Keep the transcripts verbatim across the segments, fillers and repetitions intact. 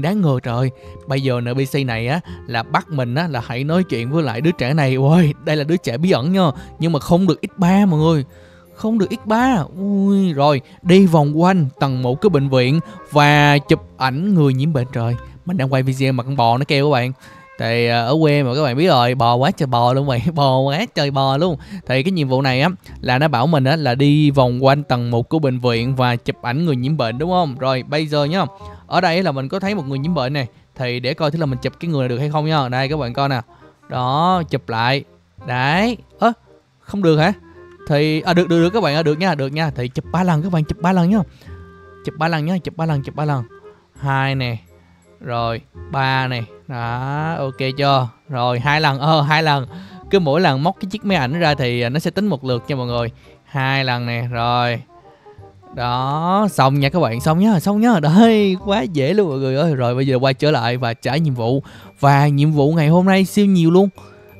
Đáng ngờ trời, bây giờ en pê xê này á là bắt mình á là hãy nói chuyện với lại đứa trẻ này. Ôi, đây là đứa trẻ bí ẩn nha, nhưng mà không được ích ba mọi người. Không được ích ba. Ui, rồi, đi vòng quanh tầng một cái bệnh viện và chụp ảnh người nhiễm bệnh. Trời, mình đang quay video mà con bò nó kêu các bạn. Thì ở quê mà các bạn biết rồi, bò quá trời bò luôn mày, bò quá trời bò luôn. Thì cái nhiệm vụ này á là nó bảo mình á là đi vòng quanh tầng một của bệnh viện và chụp ảnh người nhiễm bệnh đúng không? Rồi bây giờ nhá, ở đây là mình có thấy một người nhiễm bệnh này. Thì để coi thế là mình chụp cái người này được hay không nha. Đây các bạn coi nè. Đó, chụp lại. Đấy. Ơ, à, không được hả? Thì à, được được được các bạn, à, được nha, được nha. Thì chụp ba lần các bạn, chụp ba lần nhá. Chụp ba lần nhá, chụp ba lần, chụp ba lần. Hai nè. Rồi, ba này. Đó, ok chưa? Rồi, hai lần, ờ hai lần. Cứ mỗi lần móc cái chiếc máy ảnh ra thì nó sẽ tính một lượt cho mọi người. Hai lần nè, rồi. Đó, xong nha các bạn, xong nhá, xong nhá. Đấy, quá dễ luôn mọi người ơi. Rồi bây giờ quay trở lại và trả nhiệm vụ. Và nhiệm vụ ngày hôm nay siêu nhiều luôn.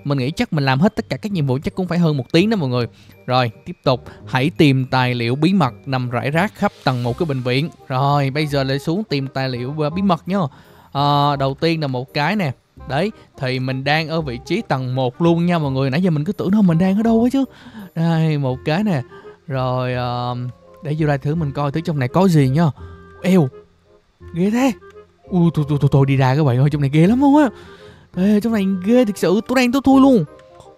Mình nghĩ chắc mình làm hết tất cả các nhiệm vụ chắc cũng phải hơn một tiếng đó mọi người. Rồi, tiếp tục. Hãy tìm tài liệu bí mật nằm rải rác khắp tầng một cái bệnh viện. Rồi, bây giờ lại xuống tìm tài liệu bí mật nhá. À, đầu tiên là một cái nè. Đấy, thì mình đang ở vị trí tầng một luôn nha mọi người. Nãy giờ mình cứ tưởng đâu mình đang ở đâu ấy chứ. Đây, một cái nè. Rồi, uh, để vô đây thử mình coi thử trong này có gì nha. Eo, ghê thế. Ui, tôi, tôi, tôi, tôi đi ra các bạn ơi, trong này ghê lắm luôn á. Ê, trong này ghê thực sự, tôi đang tôi thui luôn.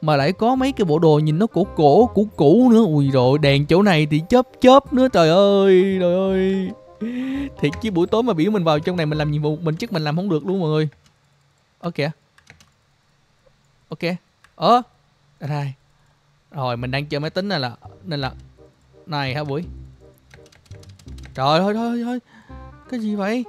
Mà lại có mấy cái bộ đồ nhìn nó cổ cổ, cũ cũ nữa. Ui rồi, đèn chỗ này thì chớp chớp nữa, trời ơi, trời ơi. Thiệt chứ buổi tối mà biểu mình vào trong này mình làm nhiệm vụ mình chắc mình làm không được luôn mọi người. Ok, ok, ơ à, đây. Rồi mình đang chơi máy tính này là nên là này hả Bụi? Trời ơi, thôi thôi cái gì vậy?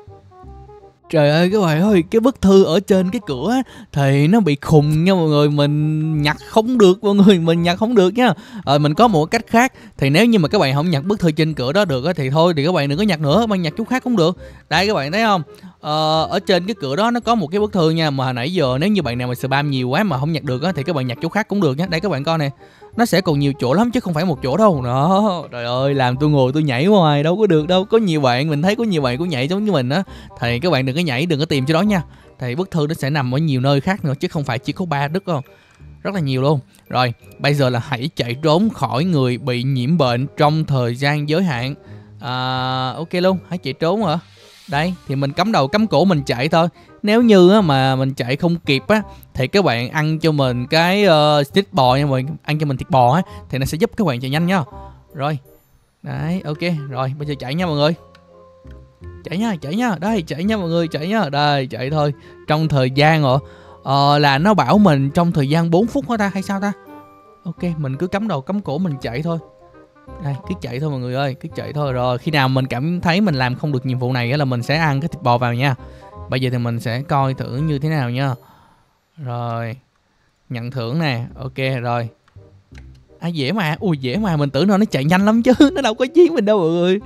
Trời ơi các bạn ơi, cái bức thư ở trên cái cửa á, thì nó bị khùng nha mọi người. Mình nhặt không được mọi người, mình nhặt không được nha. Ờ, mình có một cách khác. Thì nếu như mà các bạn không nhặt bức thư trên cửa đó được á, thì thôi thì các bạn đừng có nhặt nữa, các bạn nhặt chút khác cũng được. Đây các bạn thấy không? Ờ, ở trên cái cửa đó nó có một cái bức thư nha. Mà hồi nãy giờ nếu như bạn nào mà spam nhiều quá mà không nhặt được á, thì các bạn nhặt chỗ khác cũng được nha. Đây các bạn coi nè, nó sẽ còn nhiều chỗ lắm chứ không phải một chỗ đâu. Đó, trời ơi, làm tôi ngồi tôi nhảy hoài đâu có được đâu. Có nhiều bạn, mình thấy có nhiều bạn cũng nhảy giống như mình á. Thì các bạn đừng có nhảy, đừng có tìm chỗ đó nha. Thì bức thư nó sẽ nằm ở nhiều nơi khác nữa chứ không phải chỉ có ba đứt không. Rất là nhiều luôn. Rồi, bây giờ là hãy chạy trốn khỏi người bị nhiễm bệnh trong thời gian giới hạn. À, ok luôn, hãy chạy trốn hả? Đây, thì mình cắm đầu cắm cổ mình chạy thôi. Nếu như mà mình chạy không kịp á, thì các bạn ăn cho mình cái uh, thịt bò nha mọi người. Ăn cho mình thịt bò á, thì nó sẽ giúp các bạn chạy nhanh nha. Rồi, đấy, ok. Rồi, bây giờ chạy nha mọi người. Chạy nha, chạy nha, đây, chạy nha mọi người, chạy nha. Đây, chạy thôi. Trong thời gian rồi uh, là nó bảo mình trong thời gian bốn phút hả ta, hay sao ta? Ok, mình cứ cắm đầu cắm cổ mình chạy thôi. Đây, cứ chạy thôi mọi người ơi, cứ chạy thôi. Rồi khi nào mình cảm thấy mình làm không được nhiệm vụ này là mình sẽ ăn cái thịt bò vào nha. Bây giờ thì mình sẽ coi thử như thế nào nha. Rồi, nhận thưởng nè, ok rồi. À dễ mà, ui dễ mà, mình tưởng nó nó chạy nhanh lắm chứ, nó đâu có giết mình đâu mọi người.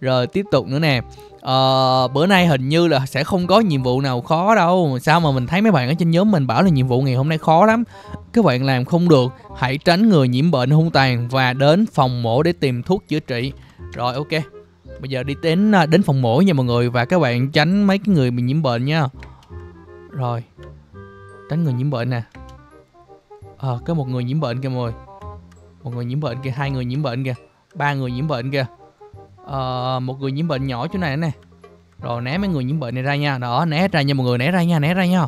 Rồi tiếp tục nữa nè. Ờ, bữa nay hình như là sẽ không có nhiệm vụ nào khó đâu. Sao mà mình thấy mấy bạn ở trên nhóm mình bảo là nhiệm vụ ngày hôm nay khó lắm. Các bạn làm không được. Hãy tránh người nhiễm bệnh hung tàn và đến phòng mổ để tìm thuốc chữa trị. Rồi ok, bây giờ đi đến đến phòng mổ nha mọi người. Và các bạn tránh mấy cái người bị nhiễm bệnh nha. Rồi, tránh người nhiễm bệnh nè. Ờ, à, có một người nhiễm bệnh kìa mọi người. Một người nhiễm bệnh kìa, hai người nhiễm bệnh kìa, ba người nhiễm bệnh kìa. Uh, một người nhiễm bệnh nhỏ chỗ này nè. Rồi né mấy người nhiễm bệnh này ra nha. Đó, né ra nha mọi người, né ra nha, né ra nha.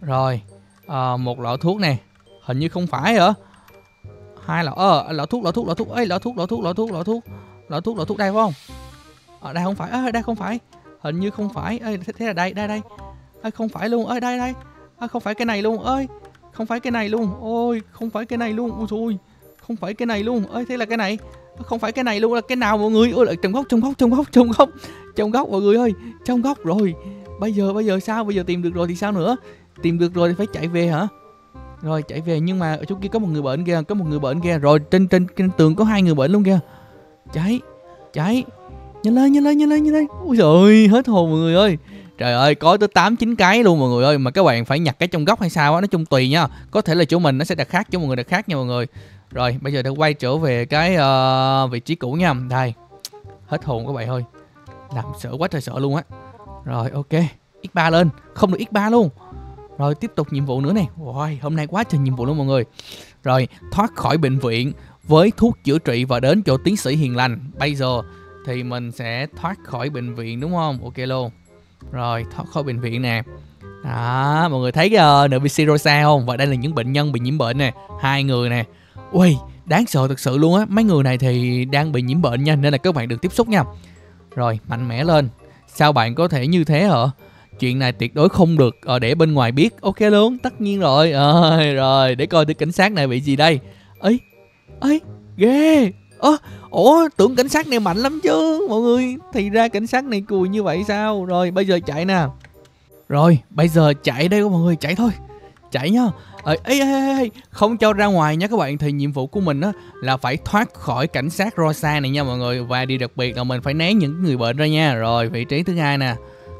Rồi, uh, một lọ thuốc nè. Hình như không phải hả? Hai lọ, ờ, uh, lọ thuốc, lọ thuốc, lọ thuốc. Ê, lọ thuốc, lọ thuốc, lọ thuốc, lọ thuốc. Lọ thuốc, lọ thuốc đây phải không? Ở à, đây không phải, ơ, à, đây không phải. Hình như không phải, ê, thế là đây, đây, đây. Ê, không phải luôn, ơi đây, đây. Ê, không phải cái này luôn, ơi. Không phải cái này luôn, ôi, không phải cái này luôn. Ôi trời, không phải cái này luôn, ơi, thế là cái này. Không phải cái này luôn, là cái nào mọi người? Ôi lại trong góc, trong góc, trong góc, trong góc. Trong góc mọi người ơi, trong góc rồi. Bây giờ, bây giờ sao? Bây giờ tìm được rồi thì sao nữa? Tìm được rồi thì phải chạy về hả? Rồi chạy về, nhưng mà ở chỗ kia có một người bệnh kìa. Có một người bệnh kìa, rồi trên trên, trên tường có hai người bệnh luôn kìa. Cháy, cháy. Nhanh lên, nhanh lên, nhanh lên, nhanh lên. Ôi trời, hết hồn mọi người ơi. Trời ơi, có tới tám chín cái luôn mọi người ơi. Mà các bạn phải nhặt cái trong góc hay sao á, nói chung tùy nha. Có thể là chỗ mình nó sẽ đặt khác, chỗ mọi người đặt khác nha mọi người. Rồi, bây giờ để quay trở về cái uh, vị trí cũ nha. Đây, hết hồn các bạn ơi. Làm sợ quá trời sợ luôn á. Rồi ok, nhân ba lên, không được nhân ba luôn. Rồi tiếp tục nhiệm vụ nữa này. Wow, hôm nay quá trời nhiệm vụ luôn mọi người. Rồi thoát khỏi bệnh viện với thuốc chữa trị và đến chỗ tiến sĩ hiền lành. Bây giờ thì mình sẽ thoát khỏi bệnh viện đúng không? Ok luôn. Rồi thoát khỏi bệnh viện nè. Đó, mọi người thấy cái uh, en pê xê Rosa không? Và đây là những bệnh nhân bị nhiễm bệnh nè, hai người nè. Ui, đáng sợ thực sự luôn á. Mấy người này thì đang bị nhiễm bệnh nha, nên là các bạn đừng tiếp xúc nha. Rồi mạnh mẽ lên. Sao bạn có thể như thế hả? Chuyện này tuyệt đối không được uh, để bên ngoài biết. Ok luôn, tất nhiên rồi. À, rồi để coi thử cảnh sát này bị gì đây. Ấy, ấy, ghê. Ủa, ủa, tưởng cảnh sát này mạnh lắm chứ mọi người. Thì ra cảnh sát này cùi như vậy sao. Rồi bây giờ chạy nè. Rồi bây giờ chạy đây mọi người, chạy thôi. Chạy nha. Ê, ê, ê, ê, không cho ra ngoài nha các bạn. Thì nhiệm vụ của mình á là phải thoát khỏi cảnh sát Rosa này nha mọi người. Và điều đặc biệt là mình phải né những người bệnh ra nha. Rồi vị trí thứ hai nè.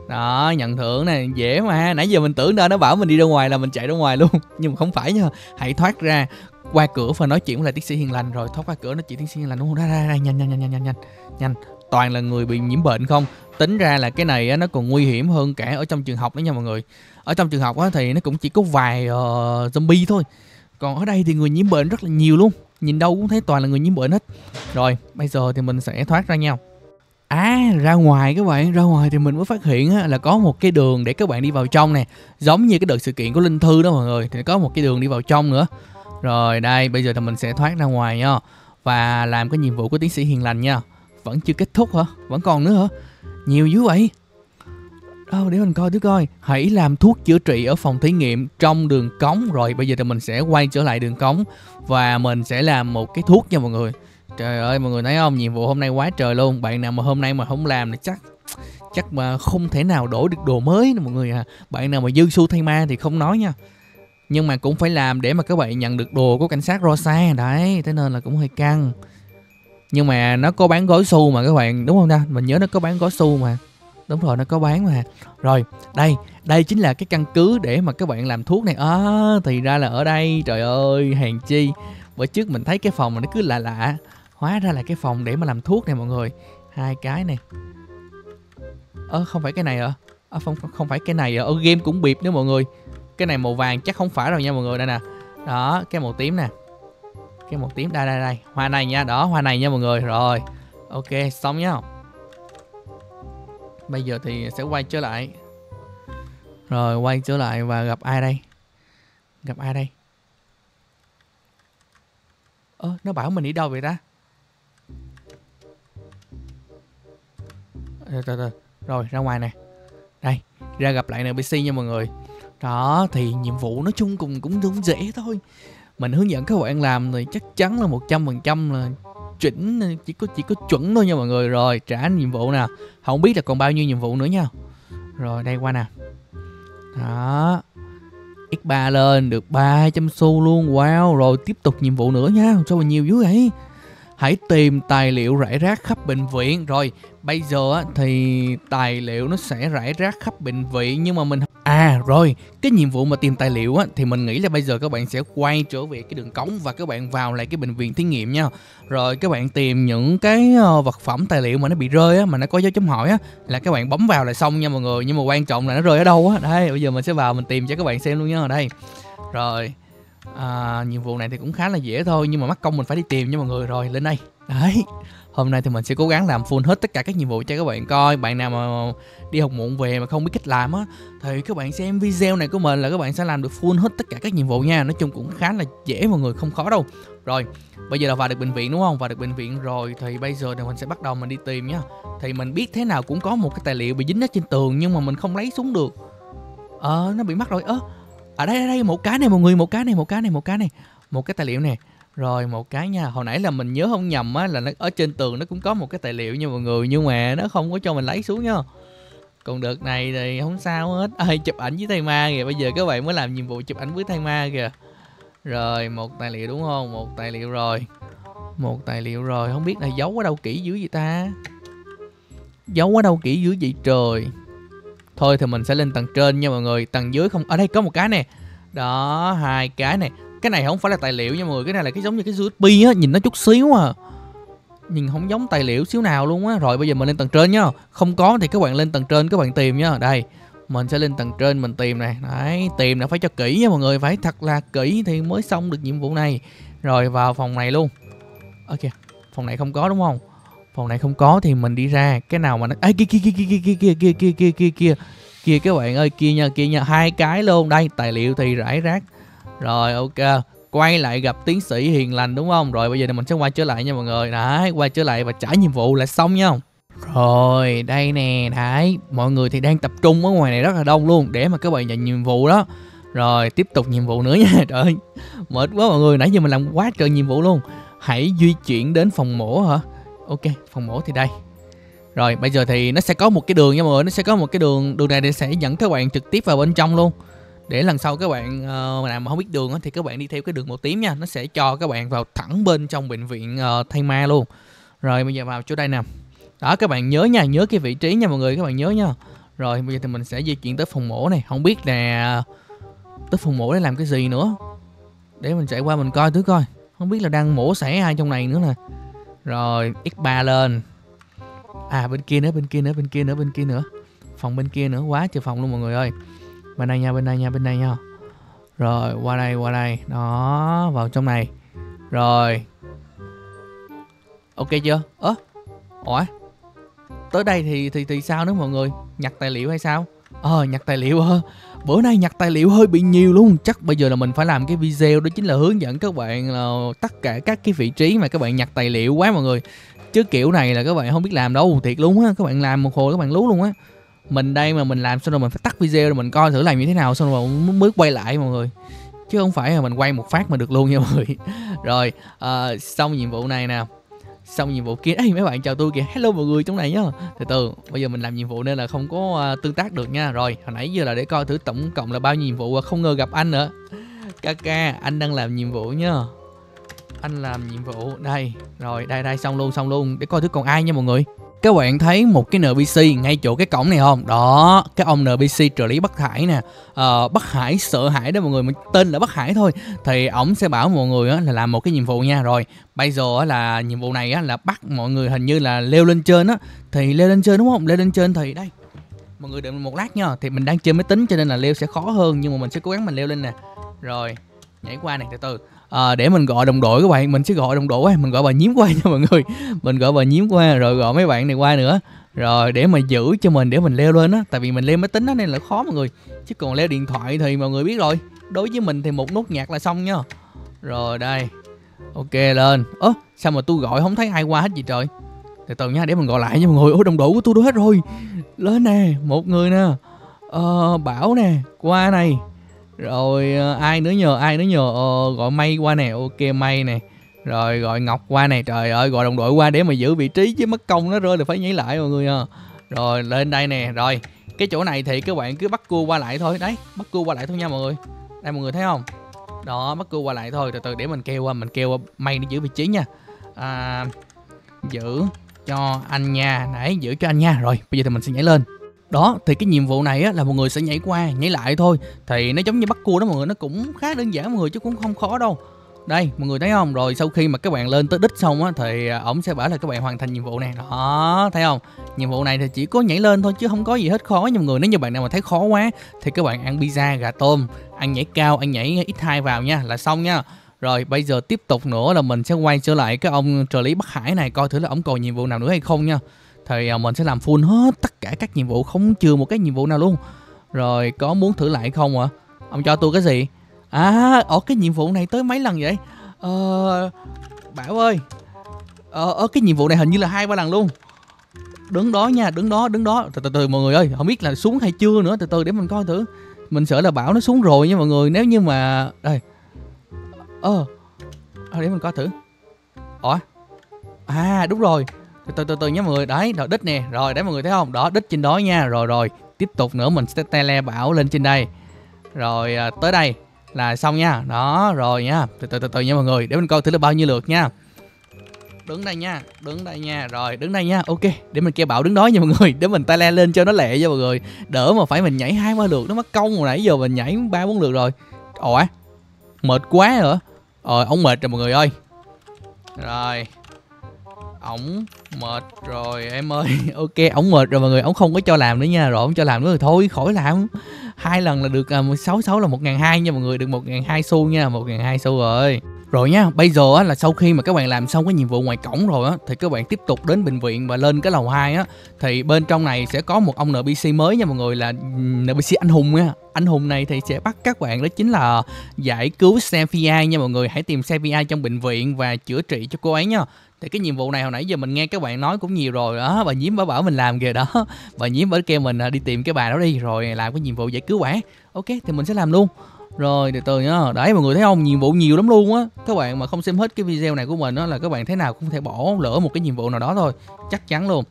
Đó, nhận thưởng này dễ mà. Nãy giờ mình tưởng ra nó bảo mình đi ra ngoài là mình chạy ra ngoài luôn. Nhưng mà không phải nha. Hãy thoát ra qua cửa và nói chuyện với lại tiến sĩ hiền lành. Rồi thoát qua cửa nói chuyện tiến sĩ hiền lành đúng không? Ra ra ra, nhanh nhanh nhanh nhanh nhanh nhanh. Toàn là người bị nhiễm bệnh không. Tính ra là cái này nó còn nguy hiểm hơn cả ở trong trường học nữa nha mọi người. Ở trong trường học thì nó cũng chỉ có vài uh, zombie thôi. Còn ở đây thì người nhiễm bệnh rất là nhiều luôn. Nhìn đâu cũng thấy toàn là người nhiễm bệnh hết. Rồi bây giờ thì mình sẽ thoát ra nhau. À, ra ngoài các bạn, ra ngoài thì mình mới phát hiện là có một cái đường để các bạn đi vào trong nè. Giống như cái đợt sự kiện của Linh Thư đó mọi người. Thì có một cái đường đi vào trong nữa. Rồi đây, bây giờ thì mình sẽ thoát ra ngoài nha. Và làm cái nhiệm vụ của tiến sĩ hiền lành nha. Vẫn chưa kết thúc hả? Vẫn còn nữa hả? Nhiều dữ vậy. Đâu, để mình coi thử coi. Hãy làm thuốc chữa trị ở phòng thí nghiệm trong đường cống. Rồi bây giờ thì mình sẽ quay trở lại đường cống. Và mình sẽ làm một cái thuốc nha mọi người. Trời ơi mọi người thấy không, nhiệm vụ hôm nay quá trời luôn. Bạn nào mà hôm nay mà không làm thì chắc Chắc mà không thể nào đổi được đồ mới nữa mọi người à. Bạn nào mà dư xu thay ma thì không nói nha. Nhưng mà cũng phải làm để mà các bạn nhận được đồ của cảnh sát Rosa. Đấy, thế nên là cũng hơi căng. Nhưng mà nó có bán gói xu mà các bạn, đúng không ta? Mình nhớ nó có bán gói xu mà. Đúng rồi, nó có bán mà. Rồi, đây, đây chính là cái căn cứ để mà các bạn làm thuốc này. À, thì ra là ở đây, trời ơi, hèn chi. Bữa trước mình thấy cái phòng mà nó cứ lạ lạ. Hóa ra là cái phòng để mà làm thuốc này mọi người. Hai cái này. Ơ, à, không phải cái này hả? À, không, không phải cái này hả? Ở game cũng bịp nữa mọi người. Cái này màu vàng chắc không phải đâu nha mọi người. Đây nè. Đó, cái màu tím nè. Cái một tím đây đây đây, hoa này nha, đó hoa này nha mọi người. Rồi ok xong nhá. Bây giờ thì sẽ quay trở lại. Rồi quay trở lại và gặp ai đây? Gặp ai đây? Ơ ờ, nó bảo mình đi đâu vậy ta? Rồi, rồi, rồi. Rồi ra ngoài nè. Đây ra gặp lại en pê xê nha mọi người. Đó thì nhiệm vụ nói chung cùng cũng đúng dễ thôi. Mình hướng dẫn các bạn làm thì chắc chắn là một trăm phần trăm là chuẩn, chỉ có chỉ có chuẩn thôi nha mọi người. Rồi trả nhiệm vụ nè. Không biết là còn bao nhiêu nhiệm vụ nữa nha. Rồi đây qua nè. Đó. nhân ba lên được ba trăm xu luôn. Wow, rồi tiếp tục nhiệm vụ nữa nha. Sao mà nhiều dữ vậy? Hãy tìm tài liệu rải rác khắp bệnh viện. Rồi, bây giờ thì tài liệu nó sẽ rải rác khắp bệnh viện. Nhưng mà mình... À, rồi, cái nhiệm vụ mà tìm tài liệu á, thì mình nghĩ là bây giờ các bạn sẽ quay trở về cái đường cống. Và các bạn vào lại cái bệnh viện thí nghiệm nha. Rồi, các bạn tìm những cái vật phẩm tài liệu mà nó bị rơi á, mà nó có dấu chấm hỏi á, là các bạn bấm vào là xong nha mọi người. Nhưng mà quan trọng là nó rơi ở đâu á. Đây, bây giờ mình sẽ vào mình tìm cho các bạn xem luôn nha. Đây, rồi. À, nhiệm vụ này thì cũng khá là dễ thôi. Nhưng mà mắc công mình phải đi tìm nha mọi người. Rồi lên đây. Đấy. Hôm nay thì mình sẽ cố gắng làm full hết tất cả các nhiệm vụ cho các bạn coi. Bạn nào mà đi học muộn về mà không biết cách làm á, thì các bạn xem video này của mình là các bạn sẽ làm được full hết tất cả các nhiệm vụ nha. Nói chung cũng khá là dễ mọi người, không khó đâu. Rồi bây giờ là vào được bệnh viện đúng không? Vào được bệnh viện rồi thì bây giờ thì mình sẽ bắt đầu mình đi tìm nha. Thì mình biết thế nào cũng có một cái tài liệu bị dính hết trên tường, nhưng mà mình không lấy xuống được. Ờ à, nó bị mắc rồi. Ơ à, ở đây, đây một cái này mọi người, một cái này, một cái này, một cái này, một cái tài liệu nè. Rồi một cái nha. Hồi nãy là mình nhớ không nhầm á, là nó ở trên tường nó cũng có một cái tài liệu nha mọi người, nhưng mà nó không có cho mình lấy xuống nha. Còn đợt này thì không sao hết. Ê, chụp ảnh với thầy ma kìa. Bây giờ các bạn mới làm nhiệm vụ chụp ảnh với thầy ma kìa. Rồi một tài liệu đúng không? Một tài liệu rồi. Một tài liệu rồi. Không biết là giấu ở đâu kỹ dữ vậy ta? Giấu ở đâu kỹ dữ vậy trời? Thôi thì mình sẽ lên tầng trên nha mọi người. Tầng dưới không. Ở đây có một cái nè. Đó, hai cái nè. Cái này không phải là tài liệu nha mọi người. Cái này là cái giống như cái u ét bê á, nhìn nó chút xíu à. nhìn không giống tài liệu xíu nào luôn á. Rồi bây giờ mình lên tầng trên nhá. Không có thì các bạn lên tầng trên các bạn tìm nhá. Đây, mình sẽ lên tầng trên mình tìm này. Đấy, tìm là phải cho kỹ nha mọi người, phải thật là kỹ thì mới xong được nhiệm vụ này. Rồi vào phòng này luôn. Ok, phòng này không có đúng không? Phòng này không có thì mình đi ra cái nào mà nó ấy, kia kia kia kia kia kia kia kia kia kia kia kia các bạn ơi, kia nha, kia nha, hai cái luôn. Đây, tài liệu thì rải rác. Rồi ok, quay lại gặp tiến sĩ hiền lành đúng không? Rồi bây giờ mình sẽ quay trở lại nha mọi người. Đấy, quay trở lại và trả nhiệm vụ là xong nha. Rồi đây nè, đấy, mọi người thì đang tập trung ở ngoài này rất là đông luôn để mà các bạn nhận nhiệm vụ đó. Rồi tiếp tục nhiệm vụ nữa nha. Trời ơi, mệt quá mọi người, nãy giờ mình làm quá trời nhiệm vụ luôn. Hãy di chuyển đến phòng mổ hả? Ok, phòng mổ thì đây. Rồi bây giờ thì nó sẽ có một cái đường nha mọi người, nó sẽ có một cái đường, đường này để sẽ dẫn các bạn trực tiếp vào bên trong luôn. Để lần sau các bạn uh, nào mà không biết đường thì các bạn đi theo cái đường màu tím nha. Nó sẽ cho các bạn vào thẳng bên trong bệnh viện uh, Thay Ma luôn. Rồi bây giờ vào chỗ đây nè. Đó, các bạn nhớ nha, nhớ cái vị trí nha mọi người, các bạn nhớ nha. Rồi bây giờ thì mình sẽ di chuyển tới phòng mổ này. Không biết là tới phòng mổ để làm cái gì nữa. Để mình chạy qua mình coi thử coi. Không biết là đang mổ xẻ ai trong này nữa nè. Rồi ích ba lên. À bên kia nữa, bên kia nữa, bên kia nữa, bên kia nữa. Phòng bên kia nữa, quá trời phòng luôn mọi người ơi. Bên đây nha, bên đây nha, bên đây nha. Rồi qua đây, qua đây. Đó, vào trong này. Rồi ok chưa? Ơ, ủa, tới đây thì thì thì sao nữa mọi người? Nhặt tài liệu hay sao? Ờ, nhặt tài liệu hả? Bữa nay nhặt tài liệu hơi bị nhiều luôn. Chắc bây giờ là mình phải làm cái video, đó chính là hướng dẫn các bạn là tất cả các cái vị trí mà các bạn nhặt tài liệu quá mọi người. Chứ kiểu này là các bạn không biết làm đâu, thiệt luôn á. Các bạn làm một hồi các bạn lú luôn á. Mình đây mà mình làm xong rồi mình phải tắt video rồi mình coi thử làm như thế nào xong rồi mới quay lại mọi người. Chứ không phải là mình quay một phát mà được luôn nha mọi người. Rồi uh, xong nhiệm vụ này nè, xong nhiệm vụ kia. Ê mấy bạn chào tôi kìa, hello mọi người trong này nhá. Từ từ, bây giờ mình làm nhiệm vụ nên là không có uh, tương tác được nha. Rồi hồi nãy giờ là để coi thử tổng cộng là bao nhiêu nhiệm vụ, không ngờ gặp anh nữa. Kaka, anh đang làm nhiệm vụ nhá. Anh làm nhiệm vụ đây. Rồi đây đây, xong luôn, xong luôn. Để coi thử còn ai nha mọi người. Các bạn thấy một cái en pê xê ngay chỗ cái cổng này không? Đó, cái ông en pê xê trợ lý Bắc Hải nè. Ờ, Bắc Hải sợ hãi đó mọi người, mình tên là Bắc Hải thôi. Thì ổng sẽ bảo mọi người á, là làm một cái nhiệm vụ nha. Rồi bây giờ á, là nhiệm vụ này á, là bắt mọi người hình như là leo lên trên á. Thì leo lên trên đúng không? Leo lên trên thì đây. Mọi người đợi một lát nha. Thì mình đang chơi máy tính cho nên là leo sẽ khó hơn. Nhưng mà mình sẽ cố gắng mình leo lên nè. Rồi nhảy qua này, từ từ. À, để mình gọi đồng đội các bạn, mình sẽ gọi đồng đội, mình gọi bà Nhím qua nha mọi người. Mình gọi bà Nhím qua, rồi gọi mấy bạn này qua nữa. Rồi để mà giữ cho mình, để mình leo lên á. Tại vì mình leo máy tính á nên là khó mọi người. Chứ còn leo điện thoại thì mọi người biết rồi. Đối với mình thì một nút nhạc là xong nha. Rồi đây, ok lên. Ơ sao mà tôi gọi không thấy ai qua hết vậy trời. Từ từ nha, để mình gọi lại nha mọi người. Ôi đồng đội của tôi đâu hết rồi. Lên nè, một người nè. Ờ, Bảo nè, qua này. Rồi ai nữa nhờ, ai nữa nhờ. Ờ, gọi May qua nè, ok May nè. Rồi gọi Ngọc qua nè, trời ơi gọi đồng đội qua để mà giữ vị trí chứ mất công nó rơi là phải nhảy lại mọi người à. Rồi lên đây nè, rồi cái chỗ này thì các bạn cứ bắt cua qua lại thôi. Đấy, bắt cua qua lại thôi nha mọi người. Đây mọi người thấy không? Đó, bắt cua qua lại thôi. Từ từ để mình kêu qua, mình kêu qua May để giữ vị trí nha. À, giữ cho anh nha. Đấy, giữ cho anh nha. Rồi bây giờ thì mình sẽ nhảy lên. Đó, thì cái nhiệm vụ này á, là mọi người sẽ nhảy qua, nhảy lại thôi. Thì nó giống như bắt cua đó mọi người, nó cũng khá đơn giản mọi người chứ cũng không khó đâu. Đây, mọi người thấy không? Rồi sau khi mà các bạn lên tới đích xong á, thì ổng sẽ bảo là các bạn hoàn thành nhiệm vụ này. Đó, thấy không? Nhiệm vụ này thì chỉ có nhảy lên thôi chứ không có gì hết khó nha mọi người. Nếu như bạn nào mà thấy khó quá thì các bạn ăn pizza, gà tôm, ăn nhảy cao, ăn nhảy ích hai vào nha, là xong nha. Rồi bây giờ tiếp tục nữa là mình sẽ quay trở lại cái ông trợ lý Bắc Hải này coi thử là ổng còn nhiệm vụ nào nữa hay không nha. Thì mình sẽ làm full hết tất cả các nhiệm vụ, không trừ một cái nhiệm vụ nào luôn. Rồi có muốn thử lại không ạ? Ông cho tôi cái gì? À, ở cái nhiệm vụ này tới mấy lần vậy? Ờ, Bảo ơi, Ờ, cái nhiệm vụ này hình như là hai ba lần luôn. Đứng đó nha, đứng đó, đứng đó. Từ từ, từ mọi người ơi, không biết là xuống hay chưa nữa. Từ từ để mình coi thử. Mình sợ là Bảo nó xuống rồi nha mọi người. Nếu như mà... Đây. Ờ, để mình coi thử. Ủa? À, đúng rồi. Từ từ từ nhé mọi người, đấy, rồi đích nè, rồi đấy mọi người thấy không, đó đích trên đó nha, rồi rồi, tiếp tục nữa mình sẽ tele Bảo lên trên đây, rồi à, tới đây là xong nha, đó rồi nha, từ từ từ từ nha mọi người, để mình coi thử là bao nhiêu lượt nha, đứng đây nha, đứng đây nha, rồi đứng đây nha, ok, để mình kêu Bảo đứng đó nha mọi người, để mình tele lên cho nó lẹ nha mọi người, đỡ mà phải mình nhảy hai ba lượt nó mất công, hồi nãy giờ mình nhảy ba bốn lượt rồi, ủa, mệt quá hả, rồi ông mệt rồi mọi người ơi, rồi. Ổng mệt rồi em ơi. Ok, ổng mệt rồi mọi người, ổng không có cho làm nữa nha. Rồi ổng cho làm nữa rồi thôi khỏi làm. Hai lần là được sáu mươi sáu là một nghìn hai trăm nha mọi người, được một nghìn hai trăm xu nha, một nghìn hai trăm xu rồi. Rồi nha, bây giờ á, là sau khi mà các bạn làm xong cái nhiệm vụ ngoài cổng rồi á, thì các bạn tiếp tục đến bệnh viện và lên cái lầu hai á, thì bên trong này sẽ có một ông en pê xê mới nha mọi người, là en pê xê anh hùng nha. Anh hùng này thì sẽ bắt các bạn, đó chính là giải cứu Sophia nha mọi người. Hãy tìm Sophia trong bệnh viện và chữa trị cho cô ấy nha. Thì cái nhiệm vụ này hồi nãy giờ mình nghe các bạn nói cũng nhiều rồi đó, bà Nhím bảo bảo mình làm kìa đó. Bà Nhím bảo kêu mình đi tìm cái bà đó đi, rồi làm cái nhiệm vụ giải cứu bà. Ok, thì mình sẽ làm luôn. Rồi từ từ nhá. Đấy mọi người thấy không, nhiệm vụ nhiều lắm luôn á. Các bạn mà không xem hết cái video này của mình á, là các bạn thế nào cũng thể bỏ lỡ một cái nhiệm vụ nào đó thôi, chắc chắn luôn.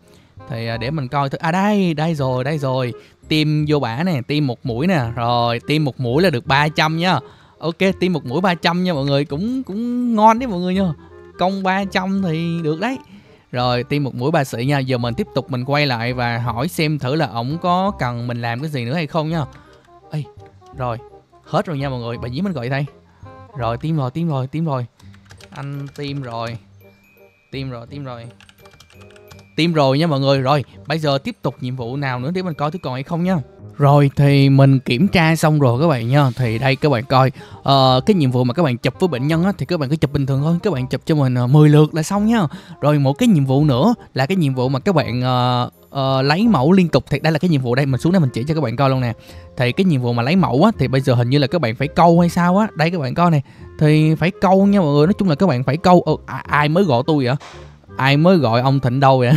Thì để mình coi thử. À đây, đây rồi, đây rồi. Tiêm vô bả nè, tiêm một mũi nè. Rồi tiêm một mũi là được ba trăm nha. Ok, tiêm một mũi ba trăm nha mọi người, cũng cũng ngon đấy mọi người nha. Công ba trăm thì được đấy. Rồi tiêm một mũi ba sĩ nha. Giờ mình tiếp tục mình quay lại và hỏi xem thử là ổng có cần mình làm cái gì nữa hay không nha. Ê, rồi hết rồi nha mọi người, bà Nhím mình gọi đây. Rồi tiêm rồi, tiêm rồi, tiêm rồi. Anh tiêm rồi. Tiêm rồi, tiêm rồi. Tiêm rồi nha mọi người. Rồi bây giờ tiếp tục nhiệm vụ nào nữa để mình coi thứ còn hay không nha. Rồi thì mình kiểm tra xong rồi các bạn nha. Thì đây các bạn coi, ờ, cái nhiệm vụ mà các bạn chụp với bệnh nhân á, thì các bạn cứ chụp bình thường thôi. Các bạn chụp cho mình mười lượt là xong nha. Rồi một cái nhiệm vụ nữa là cái nhiệm vụ mà các bạn ờ, ờ, lấy mẫu liên tục. Thì đây là cái nhiệm vụ đây. Mình xuống đây mình chỉ cho các bạn coi luôn nè. Thì cái nhiệm vụ mà lấy mẫu á, thì bây giờ hình như là các bạn phải câu hay sao á. Đây các bạn coi nè. Thì phải câu nha mọi người. Nói chung là các bạn phải câu. Ờ, ai mới gọi tôi vậy? Ai mới gọi ông Thịnh đâu vậy?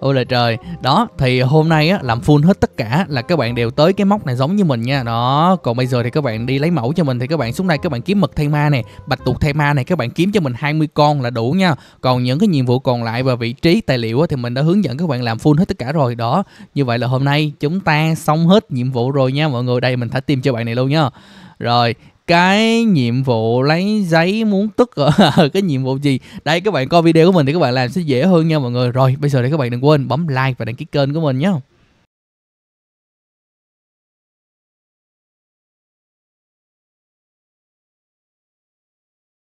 Ôi là trời. Đó thì hôm nay á, làm full hết tất cả là các bạn đều tới cái móc này giống như mình nha. Đó. Còn bây giờ thì các bạn đi lấy mẫu cho mình. Thì các bạn xuống đây các bạn kiếm mực thay ma này, bạch tuộc thay ma này, các bạn kiếm cho mình hai mươi con là đủ nha. Còn những cái nhiệm vụ còn lại và vị trí tài liệu á, thì mình đã hướng dẫn các bạn làm full hết tất cả rồi. Đó. Như vậy là hôm nay chúng ta xong hết nhiệm vụ rồi nha mọi người. Đây mình thả tim cho bạn này luôn nha. Rồi cái nhiệm vụ lấy giấy muốn tức cái nhiệm vụ gì đây, các bạn coi video của mình thì các bạn làm sẽ dễ hơn nha mọi người. Rồi bây giờ thì các bạn đừng quên bấm like và đăng ký kênh của mình nhé.